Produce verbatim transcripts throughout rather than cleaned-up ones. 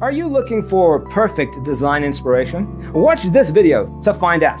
Are you looking for perfect design inspiration? Watch this video to find out.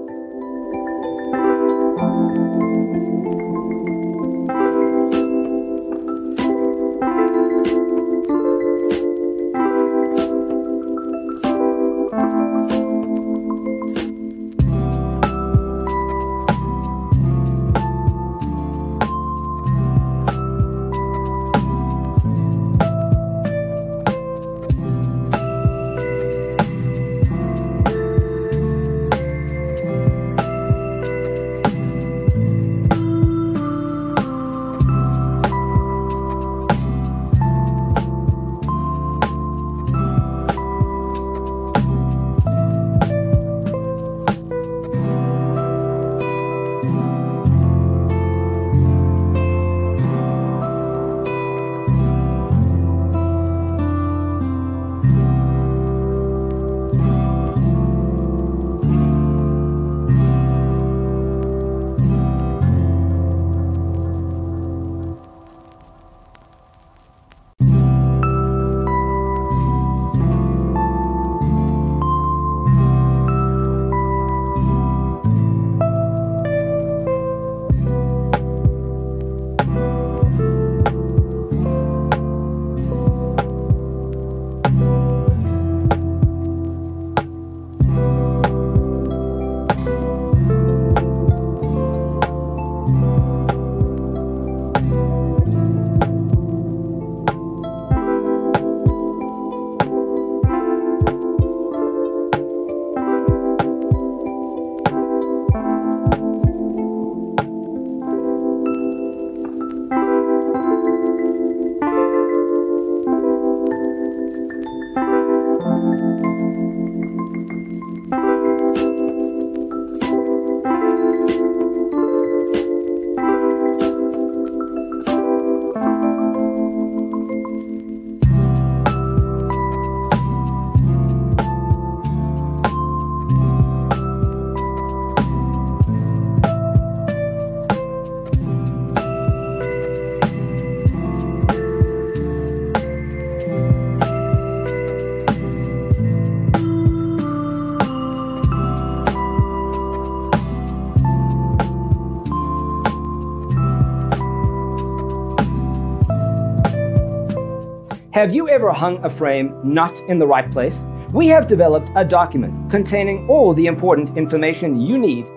Have you ever hung a frame not in the right place? We have developed a document containing all the important information you need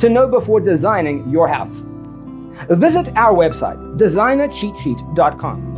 to know before designing your house. Visit our website, designer cheat sheet dot com.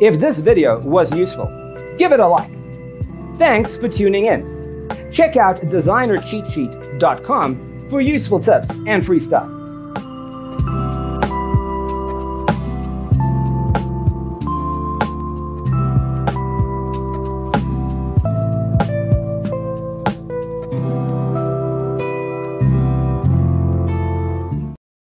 If this video was useful, give it a like. Thanks for tuning in. Check out designer cheat sheet dot com for useful tips and free stuff.